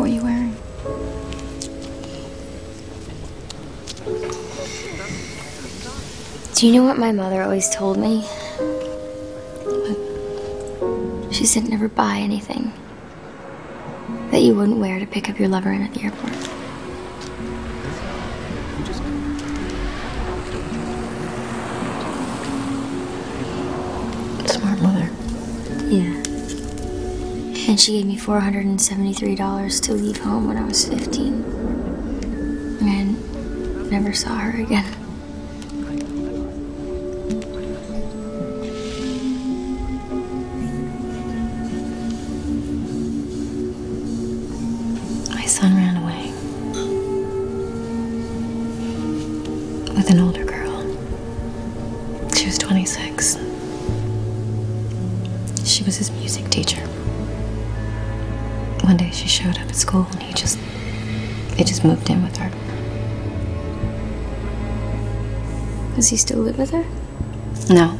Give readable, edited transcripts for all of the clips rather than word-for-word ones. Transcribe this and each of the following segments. What were you wearing? Do you know what my mother always told me? She said never buy anything that you wouldn't wear to pick up your lover in at the airport. Smart mother. Yeah. And she gave me $473 to leave home when I was 15. And never saw her again. My son ran away with an older girl. She was 26. She was his music teacher. One day she showed up at school and they just moved in with her. Does he still live with her? No.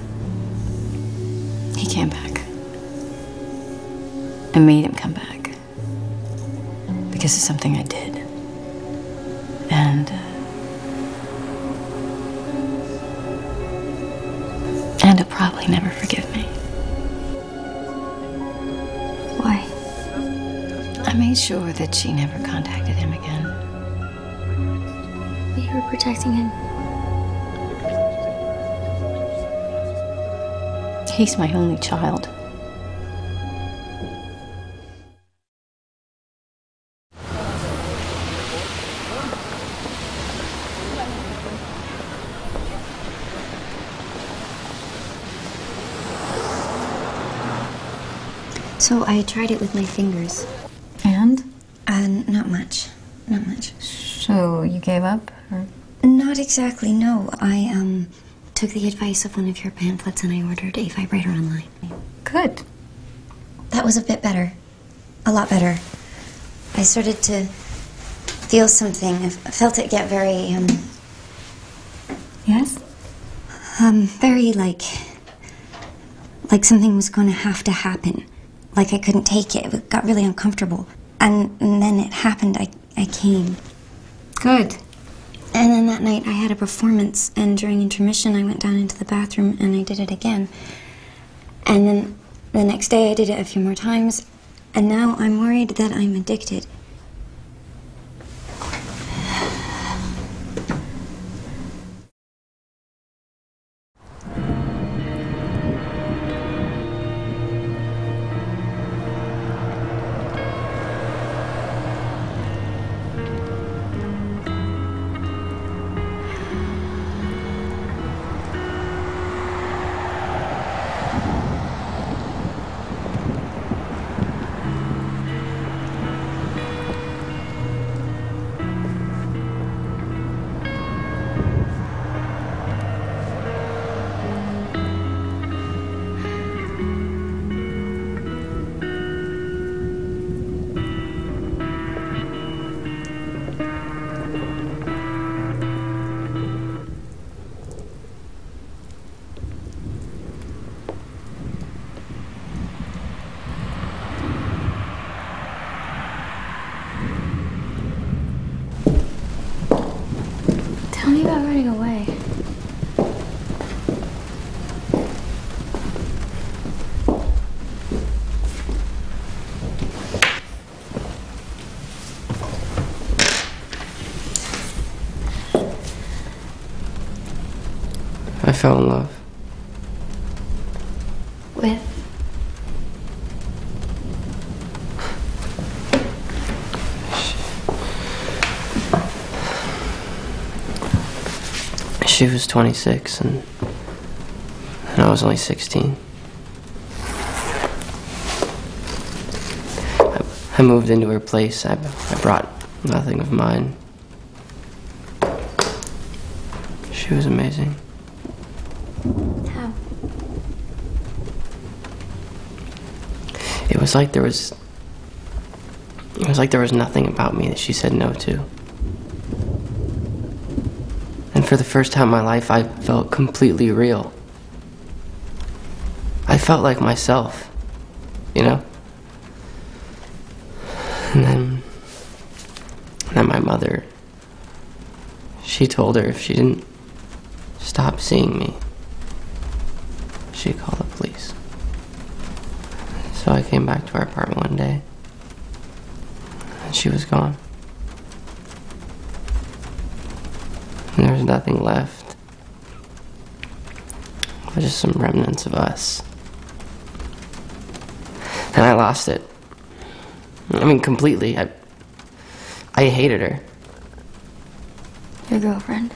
He came back. I made him come back. This is something I did, and he'll probably never forgive me. Why? I made sure that she never contacted him again. But you were protecting him. He's my only child. So I tried it with my fingers. And? Not much. So you gave up? Or? Not exactly, no. I took the advice of one of your pamphlets and I ordered a vibrator online. Good. That was a bit better. A lot better. I started to feel something. I felt it get very, Yes? Very like something was going to happen. Like I couldn't take it. It got really uncomfortable. And then it happened. I came. Good. And then that night I had a performance, and during intermission I went down into the bathroom and I did it again. And then the next day I did it a few more times, and now I'm worried that I'm addicted. Tell me about running away. I fell in love. With? She was 26, and I was only 16. I moved into her place. I brought nothing of mine. She was amazing. How? It was like there was... It was like there was nothing about me that she said no to. For the first time in my life, I felt completely real. I felt like myself, you know? And then my mother. She told her if she didn't stop seeing me, she'd call the police. So I came back to our apartment one day, and she was gone. And there was nothing left, but just some remnants of us. And I lost it. I mean, completely. I hated her. Your girlfriend?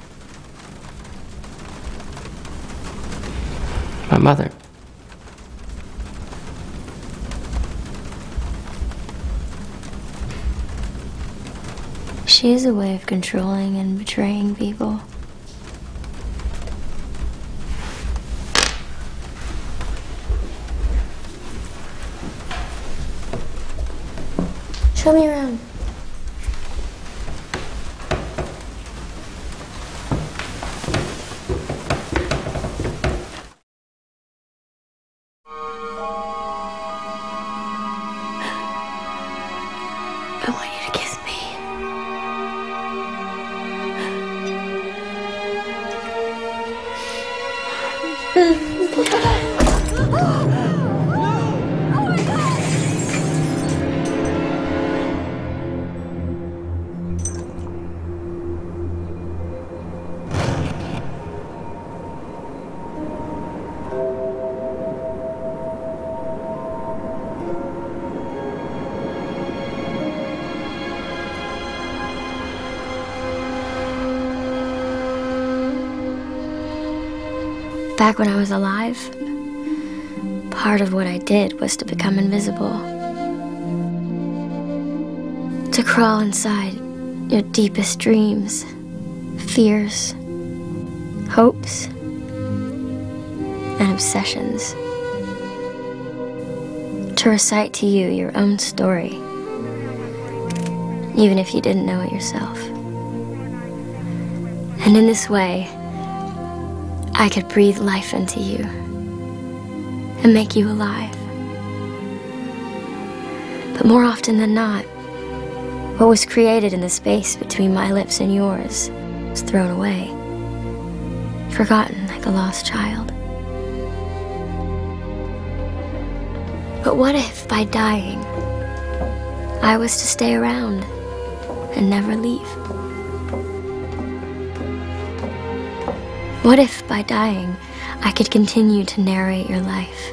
My mother. She has a way of controlling and betraying people. Show me around. Back when I was alive, part of what I did was to become invisible. To crawl inside your deepest dreams, fears, hopes, and obsessions. To recite to you your own story, even if you didn't know it yourself. And in this way, I could breathe life into you and make you alive. But more often than not, what was created in the space between my lips and yours was thrown away, forgotten like a lost child. But what if by dying, I was to stay around and never leave? What if, by dying, I could continue to narrate your life?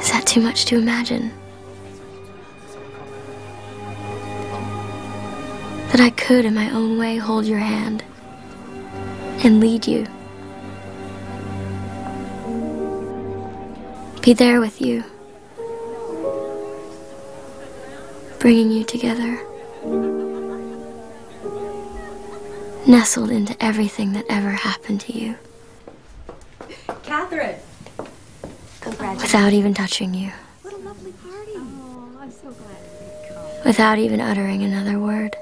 Is that too much to imagine? That I could, in my own way, hold your hand and lead you. Be there with you, bringing you together. Nestled into everything that ever happened to you. Catherine! Congratulations. Without even touching you. What a lovely party. Oh, I'm so glad you could come. Without even uttering another word.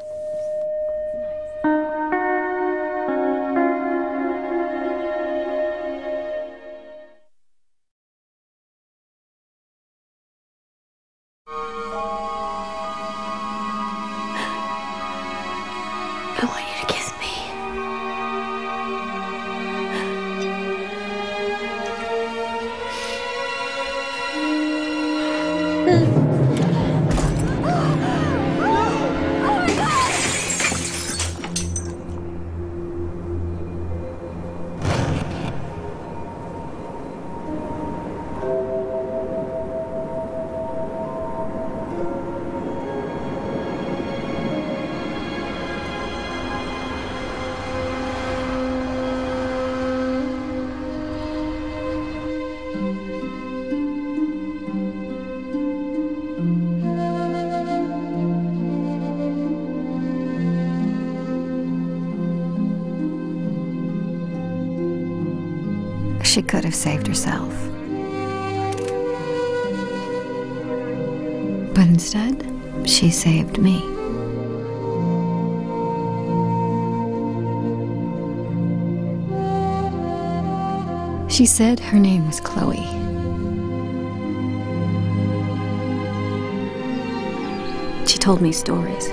She could have saved herself. But instead, she saved me. She said her name was Chloe. told me stories.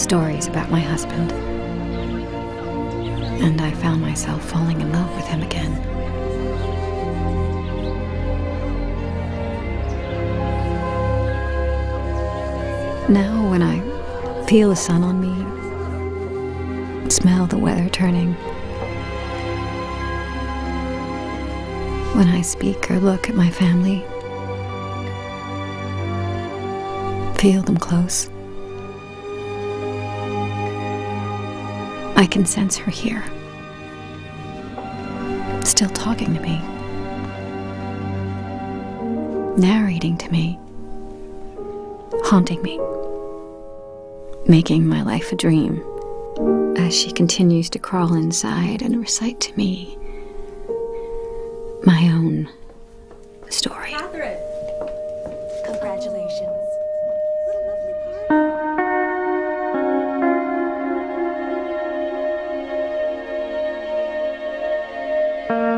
Stories about my husband. And I found myself falling in love with him again. Now, when I feel the sun on me, smell the weather turning, when I speak or look at my family, feel them close, I can sense her here, still talking to me, narrating to me, haunting me, making my life a dream, as she continues to crawl inside and recite to me my own story. Catherine, congratulations. Thank you.